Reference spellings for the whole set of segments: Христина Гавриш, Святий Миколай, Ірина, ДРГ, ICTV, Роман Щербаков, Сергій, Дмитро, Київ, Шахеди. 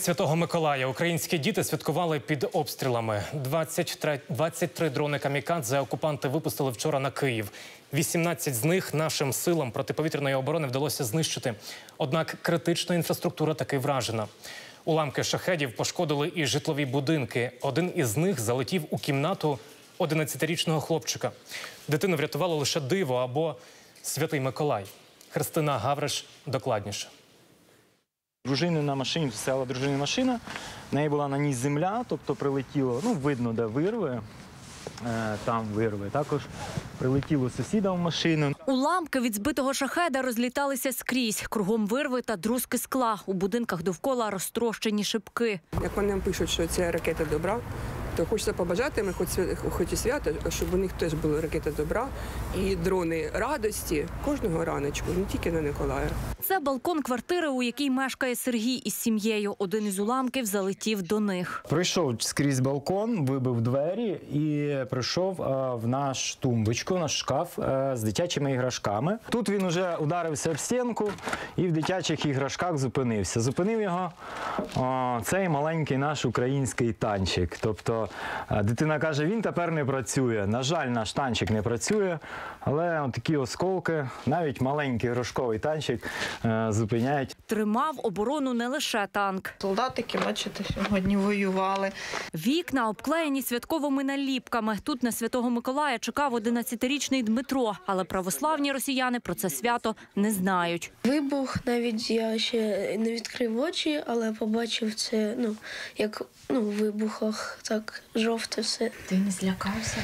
Святого Миколая українські діти святкували під обстрілами. 23 дрони камікадзе окупанти випустили вчора на Київ. 18 з них нашим силам протиповітряної оборони вдалося знищити. Однак критична інфраструктура таки вражена. Уламки шахедів пошкодили і житлові будинки. Один із них залетів у кімнату 11-річного хлопчика. Дитину врятувало лише диво або Святий Миколай. Христина Гавриш докладніше. Дружини на машині, стояла дружина машина, в неї була на ній земля, тобто прилетіло, ну видно, де вирви, там вирви. Також прилетіло сусідам в машину. Уламки від збитого шахеда розліталися скрізь. Кругом вирви та друзки скла. У будинках довкола розтрощені шибки. Як вони нам пишуть, що це ракета добра, то хочеться побажати, ми хоч і свято, щоб у них теж були ракети добра і дрони радості кожного раночку, не тільки на Миколая. Це балкон квартири, у якій мешкає Сергій із сім'єю. Один із уламків залетів до них. Прийшов скрізь балкон, вибив двері і прийшов в наш тумбочку, в наш шкаф з дитячими іграшками. Тут він вже ударився об стінку і в дитячих іграшках зупинився. Зупинив його цей маленький наш український танчик. Тобто дитина каже, він тепер не працює. На жаль, наш танчик не працює, але такі осколки, навіть маленький іграшковий танчик зупиняють. Тримав оборону не лише танк. Солдатики, бачите, сьогодні воювали. Вікна обклеєні святковими наліпками. Тут на Святого Миколая чекав 11-річний Дмитро, але православні росіяни про це свято не знають. Вибух, навіть я ще не відкрив очі, але побачив це, як в вибухах, так жовте все. Ти не злякався?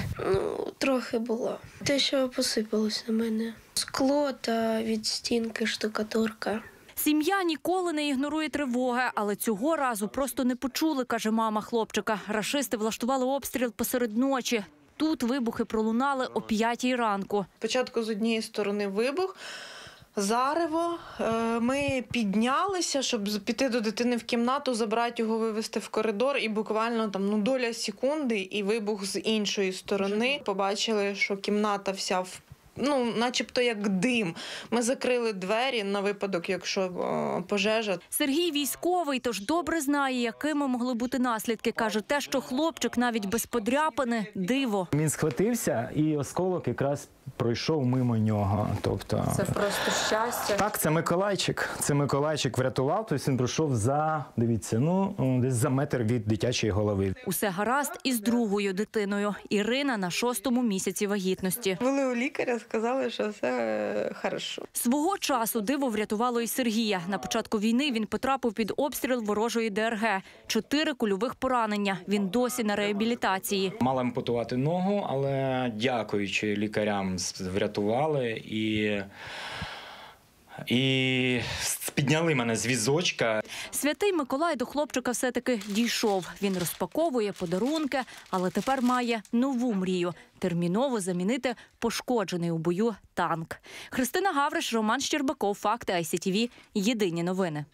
Трохи було. Те, що посипалось на мене. Скло та від стінки штукатурка. Сім'я ніколи не ігнорує тривоги, але цього разу просто не почули, каже мама хлопчика. Рашисти влаштували обстріл посеред ночі. Тут вибухи пролунали о 5-й ранку. Спочатку з однієї сторони вибух, зарево. Ми піднялися, щоб піти до дитини в кімнату, забрати його, вивезти в коридор. І буквально доля секунди і вибух з іншої сторони. Побачили, що кімната вся в начебто як дим. Ми закрили двері на випадок, якщо пожежа. Сергій військовий, тож добре знає, якими могли бути наслідки. Каже, те, що хлопчик навіть без подряпини – диво. Він схватився і осколок якраз пройшов мимо нього. Це просто щастя. Так, це Миколайчик. Це Миколайчик врятував, тобто він пройшов за, дивіться, десь за метр від дитячої голови. Усе гаразд із другою дитиною. Ірина на 6-му місяці вагітності. Були у лікаря, сказали, що все хорошо. Свого часу диво врятувало і Сергія. На початку війни він потрапив під обстріл ворожої ДРГ. 4 кульових поранення. Він досі на реабілітації. Мала ампутувати ногу, але дякуючи лікарям врятували і підняли мене з візочка. Святий Миколай до хлопчика все-таки дійшов. Він розпаковує подарунки, але тепер має нову мрію – терміново замінити пошкоджений у бою танк. Христина Гавриш, Роман Щербаков, Факти ICTV. Єдині новини.